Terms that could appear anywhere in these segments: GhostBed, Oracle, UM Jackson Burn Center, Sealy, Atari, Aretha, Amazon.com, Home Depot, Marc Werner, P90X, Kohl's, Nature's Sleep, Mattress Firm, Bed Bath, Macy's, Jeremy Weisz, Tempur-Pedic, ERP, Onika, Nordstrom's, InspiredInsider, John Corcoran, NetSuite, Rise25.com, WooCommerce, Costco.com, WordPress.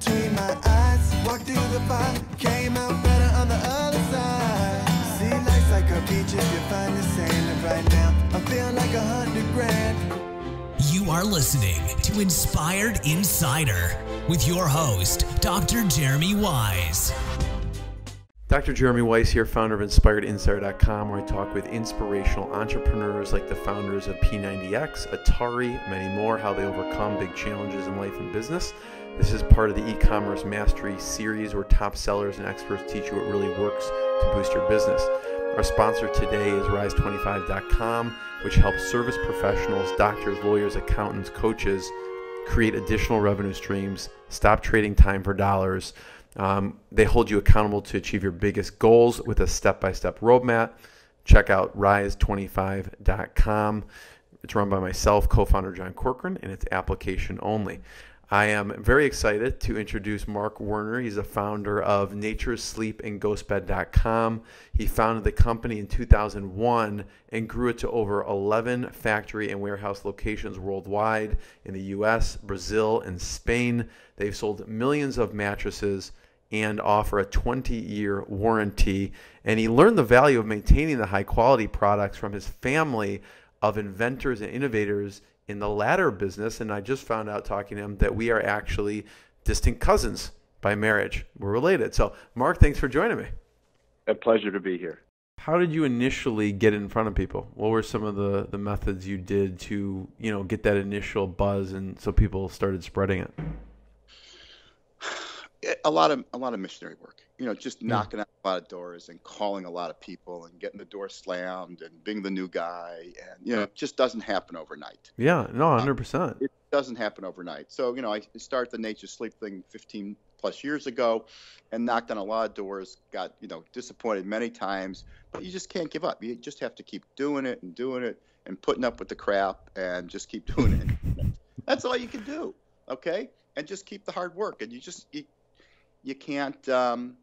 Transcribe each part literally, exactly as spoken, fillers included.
between my eyes. Walked through the fire, came out better on the other side. See, life's like a beach if you find the sailing right now. I feel like a hundred grand. You are listening to Inspired Insider with your host, Doctor Jeremy Weisz. Doctor Jeremy Weisz here, founder of Inspired Insider dot com, where I talk with inspirational entrepreneurs like the founders of P ninety X, Atari, many more, how they overcome big challenges in life and business. This is part of the e-commerce mastery series where top sellers and experts teach you what really works to boost your business. Our sponsor today is Rise twenty-five dot com, which helps service professionals, doctors, lawyers, accountants, coaches create additional revenue streams, stop trading time for dollars. Um, they hold you accountable to achieve your biggest goals with a step-by-step roadmap. Check out Rise twenty-five dot com. It's run by myself, co-founder John Corcoran, and it's application only. I am very excited to introduce Marc Werner. He's the founder of Nature's Sleep and Ghost Bed dot com. He founded the company in two thousand one and grew it to over eleven factory and warehouse locations worldwide in the U S, Brazil, and Spain. They've sold millions of mattresses and offer a twenty-year warranty. And he learned the value of maintaining the high-quality products from his family of inventors and innovators in the latter business, and I just found out talking to him that we are actually distant cousins by marriage. We're related. So, Marc, thanks for joining me. A pleasure to be here. How did you initially get in front of people? What were some of the, the methods you did to, you know, get that initial buzz and so people started spreading it? A lot of a lot of missionary work. You know, just knocking out a lot of doors and calling a lot of people and getting the door slammed and being the new guy. And, you know, it just doesn't happen overnight. Yeah, no, one hundred percent. Um, it doesn't happen overnight. So, you know, I started the Nature Sleep thing fifteen plus years ago and knocked on a lot of doors, got, you know, disappointed many times. But you just can't give up. You just have to keep doing it and doing it and putting up with the crap and just keep doing it. That's all you can do, okay? And just keep the hard work. And you just, you, you can't... Um,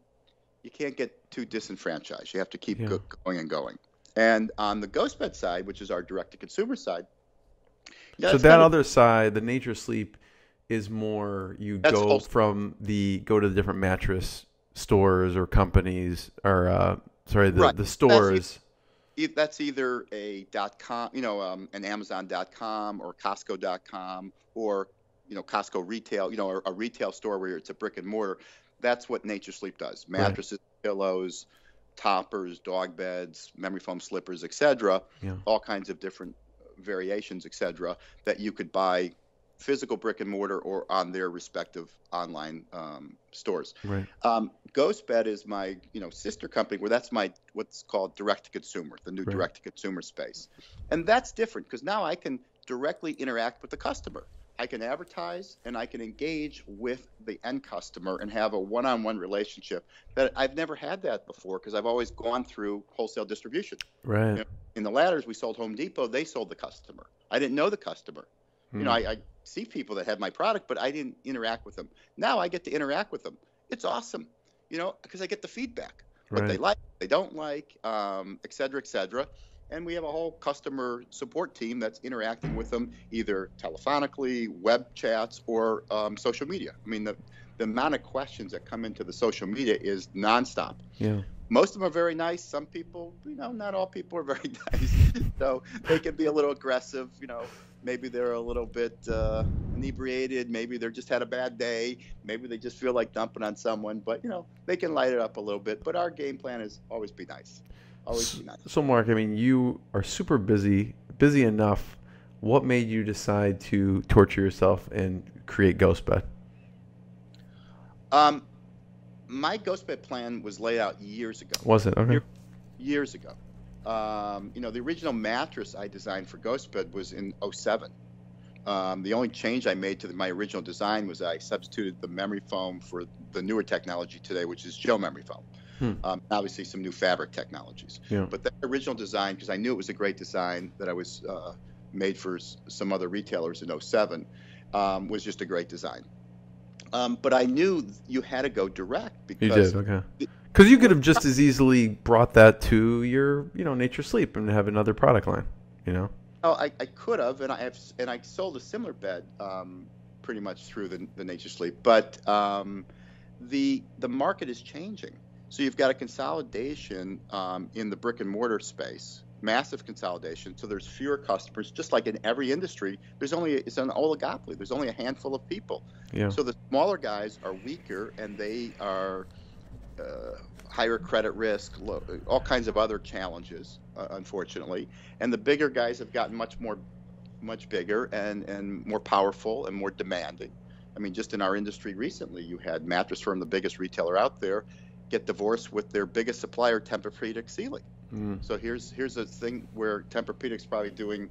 You can't get too disenfranchised. You have to keep yeah. go going and going. And on the GhostBed side, which is our direct-to-consumer side. Yeah, so that other side, the Nature Sleep, is more you go from the – go to the different mattress stores or companies or uh, – sorry, the, right. the stores. That's, that's either a dot-com – you know, um, an Amazon dot com or Costco dot com or, you know, Costco retail – you know, or a retail store where it's a brick-and-mortar. That's what Nature Sleep does. Mattresses, right. pillows, toppers, dog beds, memory foam slippers, et cetera, yeah. all kinds of different variations, et cetera, that you could buy physical brick and mortar or on their respective online um, stores. Right. Um, GhostBed is my you know sister company where that's my what's called direct-to-consumer, the new right. direct-to-consumer space. And that's different because now I can directly interact with the customer. I can advertise and I can engage with the end customer and have a one-on-one relationship that I've never had that before because I've always gone through wholesale distribution. Right. You know, in the ladders, we sold Home Depot. They sold the customer. I didn't know the customer. Hmm. You know, I, I see people that have my product, but I didn't interact with them. Now I get to interact with them. It's awesome, you know, because I get the feedback. Right. What they like, they don't like, um, et cetera, et cetera. And we have a whole customer support team that's interacting with them either telephonically, web chats, or um, social media. I mean, the, the amount of questions that come into the social media is nonstop. Yeah. Most of them are very nice. Some people, you know, not all people are very nice. So they can be a little aggressive. You know, maybe they're a little bit uh, inebriated. Maybe they're just had a bad day. Maybe they just feel like dumping on someone. But, you know, they can light it up a little bit. But our game plan is always be nice. Always be nice. So, Marc, I mean, you are super busy, busy enough. What made you decide to torture yourself and create GhostBed? Um, my GhostBed plan was laid out years ago. Was it? Okay. Year, years ago. Um, you know, the original mattress I designed for GhostBed was in oh seven. Um, the only change I made to the, my original design was I substituted the memory foam for the newer technology today, which is gel memory foam. Hmm. Um, obviously some new fabric technologies, yeah. but that original design, because I knew it was a great design that I was uh, made for s some other retailers in oh seven, um, was just a great design. Um, but I knew you had to go direct because you did, okay. Because you could have just as easily brought that to your, you know, Nature Sleep and have another product line, you know. Oh, I, I could have, and I have, and I sold a similar bed um, pretty much through the, the Nature's Sleep. But um, the the market is changing. So you've got a consolidation um, in the brick and mortar space, massive consolidation. So there's fewer customers, just like in every industry. There's only, it's an oligopoly. There's only a handful of people. Yeah. So the smaller guys are weaker, and they are uh, higher credit risk, low, all kinds of other challenges, uh, unfortunately. And the bigger guys have gotten much more, much bigger and, and more powerful and more demanding. I mean, just in our industry recently, you had Mattress Firm, the biggest retailer out there, get divorced with their biggest supplier, Tempur-Pedic Sealy. Mm. So here's here's a thing where Tempur-Pedic's probably doing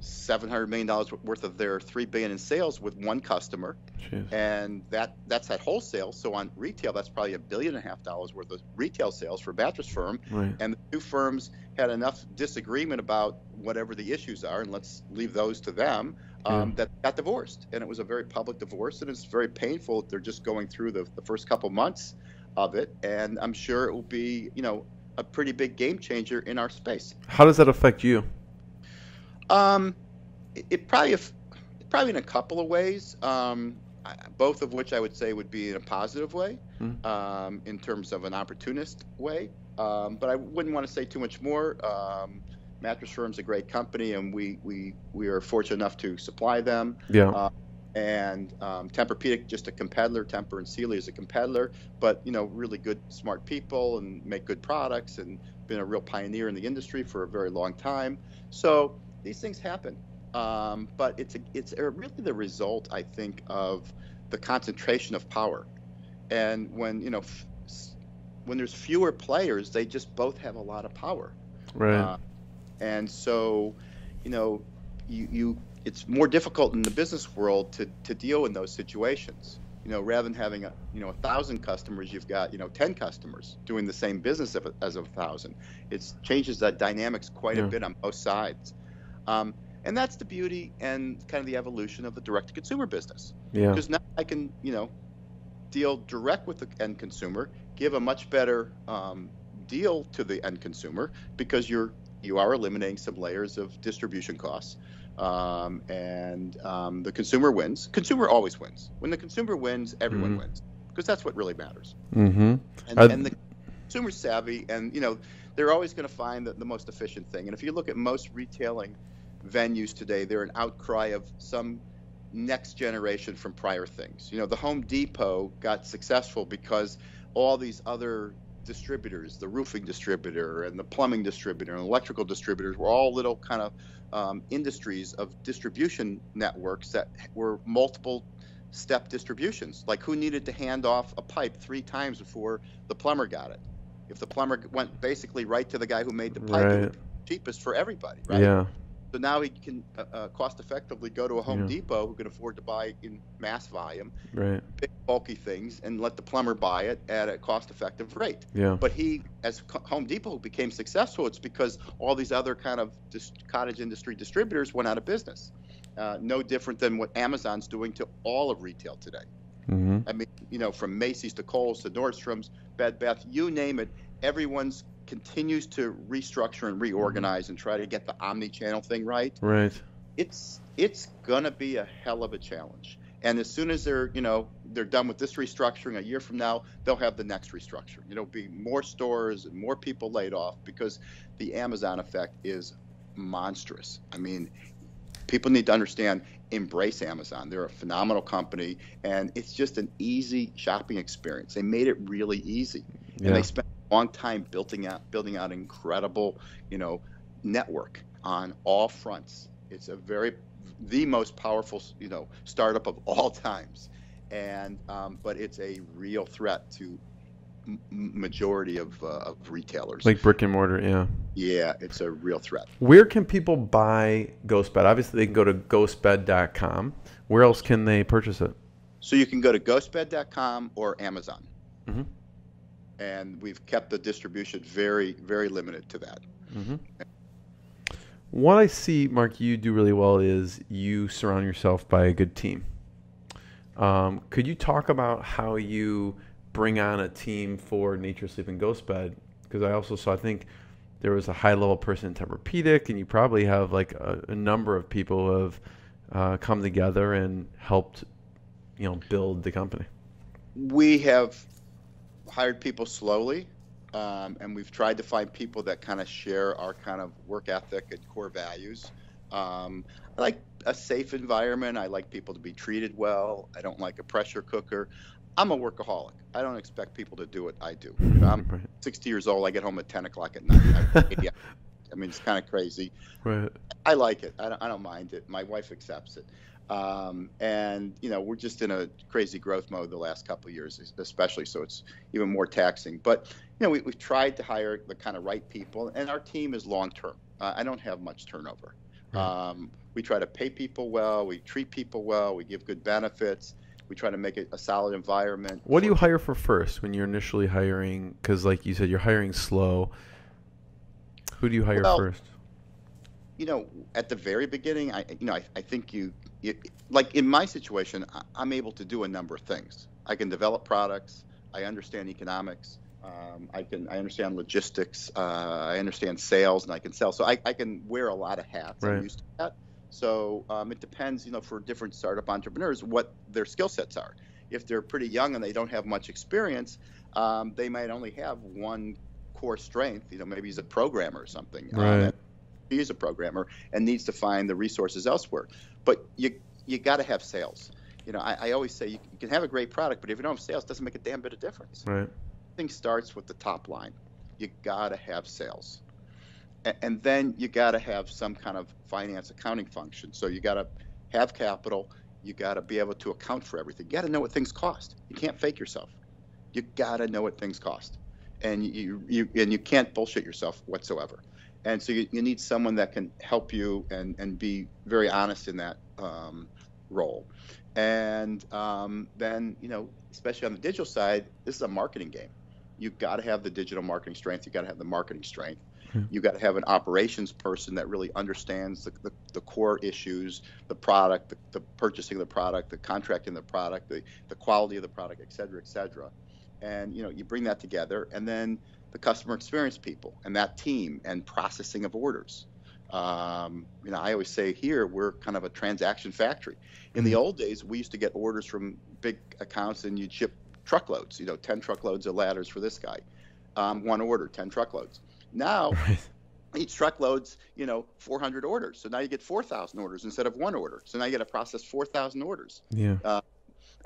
seven hundred million dollars worth of their three billion dollars in sales with one customer. Jeez. And that that's at wholesale. So on retail, that's probably a billion and a half dollars worth of retail sales for Mattress Firm. Right. And the two firms had enough disagreement about whatever the issues are, and let's leave those to them, um, yeah. that got divorced. And it was a very public divorce, and it's very painful. They're just going through the, the first couple months of it, and I'm sure it will be, you know, a pretty big game changer in our space. How does that affect you? Um, it, it probably, probably in a couple of ways, um, I, both of which I would say would be in a positive way, mm. um, in terms of an opportunist way. Um, but I wouldn't want to say too much more. Um, Mattress Firm's a great company, and we we we are fortunate enough to supply them. Yeah. Uh, And um, Tempur-Pedic, just a competitor. Tempur and Sealy is a competitor, but you know, really good, smart people, and make good products, and been a real pioneer in the industry for a very long time. So these things happen, um, but it's a, it's a really the result, I think, of the concentration of power. And when you know, f when there's fewer players, they just both have a lot of power. Right. Uh, and so, you know, you you. It's more difficult in the business world to, to deal in those situations. You know, rather than having a you know a thousand customers, you've got you know ten customers doing the same business as a thousand. It changes that dynamics quite yeah. a bit on both sides, um, and that's the beauty and kind of the evolution of the direct-to-consumer business. Yeah. Because now I can you know deal direct with the end consumer, give a much better um, deal to the end consumer, because you're you are eliminating some layers of distribution costs. Um, and um, the consumer wins. Consumer always wins. When the consumer wins, everyone mm-hmm. wins, because that's what really matters. Mm-hmm. And, and the consumer's savvy, and you know they're always going to find the, the most efficient thing. And if you look at most retailing venues today, they're an outcry of some next generation from prior things. You know, the Home Depot got successful because all these other distributors, the roofing distributor and the plumbing distributor and electrical distributors, were all little kind of um, industries of distribution networks that were multiple step distributions. Like, who needed to hand off a pipe three times before the plumber got it? If the plumber went basically right to the guy who made the pipe, right. It would be cheapest for everybody, right? Yeah. So now he can uh, cost effectively go to a Home yeah. Depot who can afford to buy in mass volume, right. big bulky things, and let the plumber buy it at a cost effective rate. Yeah. But he, as Home Depot became successful, it's because all these other kind of cottage industry distributors went out of business. Uh, no different than what Amazon's doing to all of retail today. Mm-hmm. I mean, you know, from Macy's to Kohl's to Nordstrom's, Bed Bath, you name it, everyone's continues to restructure and reorganize and try to get the omni-channel thing right. Right. It's it's gonna be a hell of a challenge. And as soon as they're you know they're done with this restructuring, a year from now they'll have the next restructuring. It'll be more stores and more people laid off, because the Amazon effect is monstrous. I mean, people need to understand, embrace Amazon. They're a phenomenal company, and it's just an easy shopping experience. They made it really easy, yeah. and they spent long time building out building out incredible you know network on all fronts. It's a very the most powerful you know startup of all times, and um, but it's a real threat to m majority of, uh, of retailers, like brick and mortar. Yeah, yeah, it's a real threat. Where can people buy GhostBed? Obviously they can go to Ghost Bed dot com. Where else can they purchase it? So you can go to Ghost Bed dot com or Amazon. Mm-hmm. And we've kept the distribution very, very limited to that. Mm-hmm. What I see, Marc, you do really well is you surround yourself by a good team. Um, could you talk about how you bring on a team for Nature's Sleep and GhostBed? Because I also saw, I think there was a high-level person in Tempur-Pedic, and you probably have like a, a number of people who have uh, come together and helped you know, build the company? We have hired people slowly, um, and we've tried to find people that kind of share our kind of work ethic and core values. Um, I like a safe environment. I like people to be treated well. I don't like a pressure cooker. I'm a workaholic. I don't expect people to do what I do. You know, I'm right. sixty years old. I get home at ten o'clock at night. I, I mean, it's kind of crazy. Right. I like it. I don't, I don't mind it. My wife accepts it. Um, and, you know, we're just in a crazy growth mode the last couple of years, especially, so it's even more taxing. But, you know, we, we've tried to hire the kind of right people, and our team is long term. Uh, I don't have much turnover. Right. Um, we try to pay people well. We treat people well. We give good benefits. We try to make it a solid environment. What do you hire for first when you're initially hiring? Because, like you said, you're hiring slow. Who do you hire well, first? You know, at the very beginning, I you know I, I think you, you like in my situation, I, I'm able to do a number of things. I can develop products. I understand economics. Um, I can I understand logistics. Uh, I understand sales, and I can sell. So I, I can wear a lot of hats. Right. I'm used to that. So um, it depends, you know, for different startup entrepreneurs, what their skill sets are. If they're pretty young and they don't have much experience, um, they might only have one core strength. You know, maybe he's a programmer or something. Right. Um, he's a programmer and needs to find the resources elsewhere. But you you got to have sales. You know, I, I always say you can have a great product, but if you don't have sales, it doesn't make a damn bit of difference. Right. Everything starts with the top line. You got to have sales. And then you got to have some kind of finance accounting function. So you got to have capital. You got to be able to account for everything. You got to know what things cost. You can't fake yourself. You got to know what things cost, and you, you and you can't bullshit yourself whatsoever. And so you, you need someone that can help you and and be very honest in that um, role. And um, then you know, especially on the digital side, this is a marketing game. You got to have the digital marketing strength. You got to have the marketing strength. You got to have an operations person that really understands the, the, the core issues, the product, the, the purchasing of the product, the contracting of the product, the, the quality of the product, et cetera, et cetera. And, you know, you bring that together, and then the customer experience people and that team and processing of orders. Um, you know, I always say here we're kind of a transaction factory. In the old days, we used to get orders from big accounts, and you'd ship truckloads, you know, ten truckloads of ladders for this guy. Um, one order, ten truckloads. Now, each truckload's, you know, four hundred orders. So now you get four thousand orders instead of one order. So now you got to process four thousand orders. Yeah. Uh,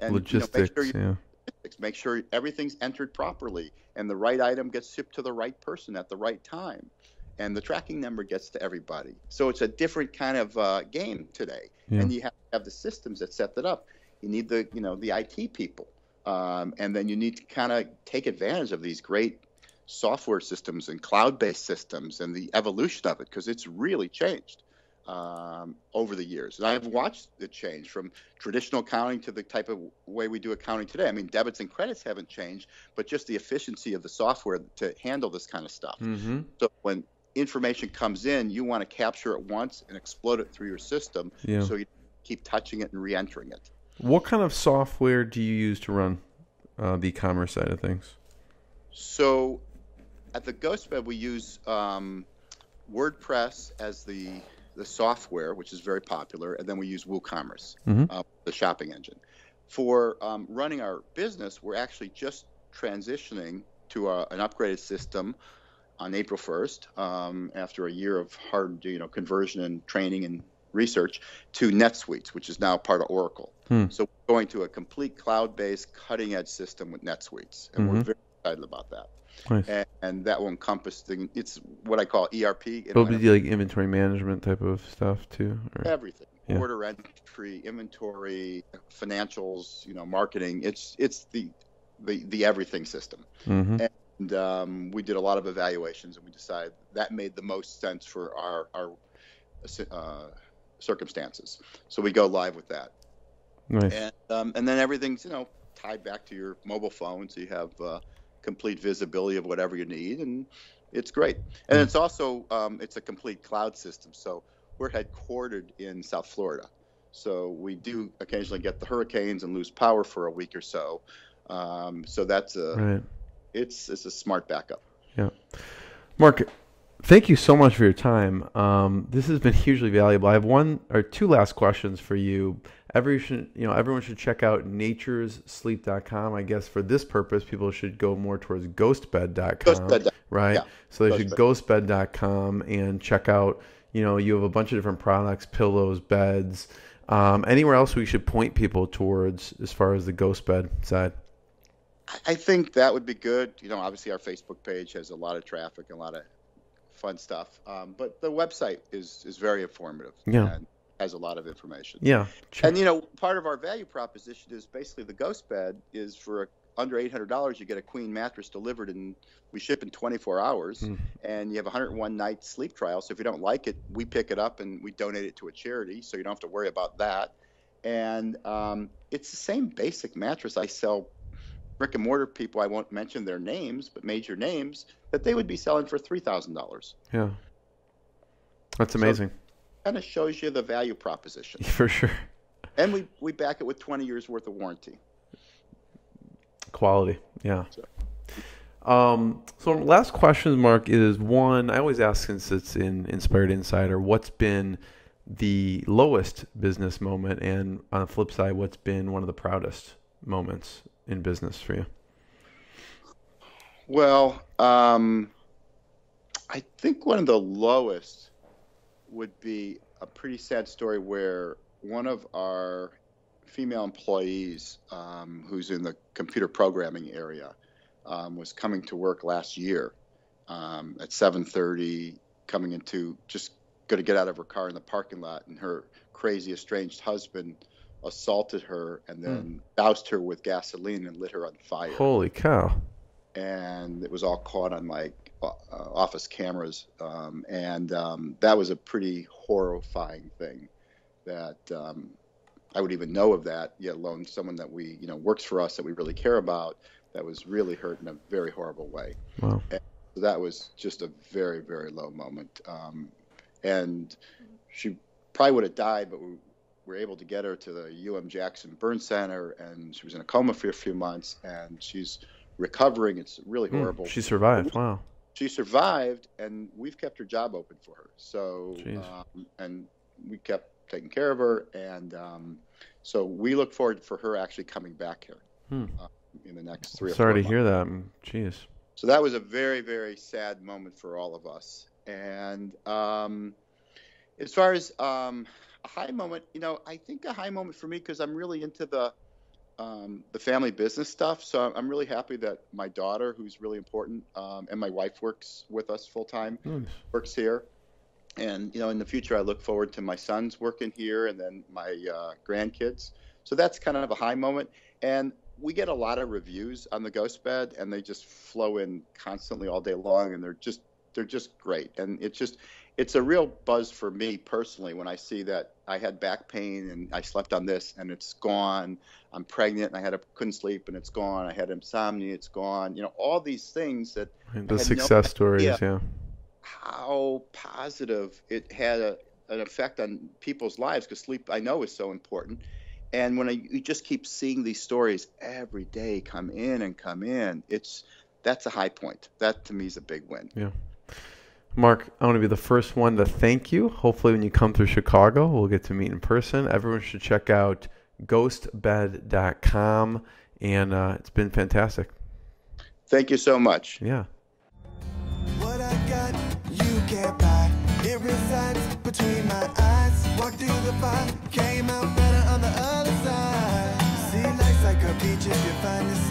and, logistics, you know, make sure you, yeah. Logistics, make sure everything's entered properly and the right item gets shipped to the right person at the right time. And the tracking number gets to everybody. So it's a different kind of uh, game today. Yeah. And you have to have the systems that set that up. You need the, you know, the I T people. Um, and then you need to kind of take advantage of these great software systems and cloud-based systems and the evolution of it, because it's really changed um, over the years. And I've watched it change from traditional accounting to the type of way we do accounting today. I mean, debits and credits haven't changed, but just the efficiency of the software to handle this kind of stuff. Mm-hmm. So when information comes in, you want to capture it once and explode it through your system, yeah. So you keep touching it and re-entering it. What kind of software do you use to run uh, the e-commerce side of things? So at the GhostBed, we use um, WordPress as the the software, which is very popular, and then we use WooCommerce, mm-hmm. uh, the shopping engine. For um, running our business, we're actually just transitioning to a, an upgraded system on April first, um, after a year of hard, you know, conversion and training and research, to NetSuite, which is now part of Oracle. Hmm. So we're going to a complete cloud-based, cutting-edge system with NetSuite, and mm-hmm. we're very excited about that. Nice. And, and that will encompass the, it's what I call E R P. It'll be like inventory management type of stuff too? Or? Everything. Yeah. Order entry, inventory, financials, you know, marketing. It's it's the the, the everything system. Mm-hmm. And um, we did a lot of evaluations, and we decided that made the most sense for our, our uh, circumstances. So we go live with that. Nice. And, um, and then everything's, you know, tied back to your mobile phone, so you have uh, – complete visibility of whatever you need, and it's great. And it's also um, it's a complete cloud system. So we're headquartered in South Florida, so we do occasionally get the hurricanes and lose power for a week or so. Um, so that's a right. it's it's a smart backup. Yeah, Marc, Thank you so much for your time. Um, this has been hugely valuable. I have one or two last questions for you. Every should, you know, everyone should check out Nature's Sleep dot com. I guess for this purpose, people should go more towards Ghost Bed dot com, Ghost right? Yeah. So they Ghost should Ghost Bed dot com and check out. You know, you have a bunch of different products, pillows, beds. Um, anywhere else we should point people towards as far as the Ghost Bed side? I think that would be good. You know, obviously our Facebook page has a lot of traffic and a lot of fun stuff. Um, but the website is, is very informative. Yeah. And has a lot of information. Yeah. Sure. And, you know, part of our value proposition is basically the Ghost Bed is for a, under eight hundred dollars, you get a queen mattress delivered and we ship in twenty-four hours mm. and you have a one hundred one night sleep trial. So if you don't like it, we pick it up and we donate it to a charity. So you don't have to worry about that. And um, it's the same basic mattress I sell brick and mortar people, I won't mention their names, but major names, that they would be selling for three thousand dollars. Yeah. That's amazing. So kind of shows you the value proposition. For sure. And we, we back it with twenty years worth of warranty. Quality. Yeah. So, um, so last question, Marc, is one, I always ask since it's in Inspired Insider, what's been the lowest business moment? And on the flip side, what's been one of the proudest moments in business for you? Well, um, I think one of the lowest would be a pretty sad story where one of our female employees, um, who's in the computer programming area, um, was coming to work last year um, at seven thirty, coming into just going to get out of her car in the parking lot, and her crazy estranged husband assaulted her and then mm. doused her with gasoline and lit her on fire. Holy cow. And it was all caught on my uh, office cameras. Um, and um, that was a pretty horrifying thing that um, I would even know of that, yet alone someone that we, you know, works for us that we really care about, that was really hurt in a very horrible way. Wow. And so that was just a very, very low moment. Um, and she probably would have died, but we were able to get her to the U M Jackson Burn Center, and she was in a coma for a few months, and she's recovering. It's really horrible. Mm, she survived. Wow. She survived, and we've kept her job open for her. So, um, and we kept taking care of her, and um, so we look forward for her actually coming back here hmm. uh, in the next three or Sorry four to months. Hear that. Jeez. So that was a very, very sad moment for all of us. And um, as far as... Um, a high moment, you know, I think a high moment for me, because I'm really into the um, the family business stuff. So I'm really happy that my daughter, who's really important, um, and my wife works with us full time, mm. works here. And, you know, in the future, I look forward to my sons working here and then my uh, grandkids. So that's kind of a high moment. And we get a lot of reviews on the Ghost Bed, and they just flow in constantly all day long. And they're just they're just great. And it's just it's a real buzz for me personally when I see that I had back pain and I slept on this and it's gone. I'm pregnant and I had a, couldn't sleep and it's gone. I had insomnia, it's gone. You know, all these things that the success stories, yeah. How positive it had a, an effect on people's lives, because sleep I know is so important. And when I, you just keep seeing these stories every day come in and come in, it's that's a high point. That to me is a big win. Yeah. Marc, I want to be the first one to thank you. Hopefully when you come through Chicago, we'll get to meet in person. Everyone should check out Ghost Bed dot com, and uh, it's been fantastic. Thank you so much. Yeah. What I got, you can't buy. It resides between my eyes. Walked through the fire, came out better on the other side. Sea life's like a beach if you find this.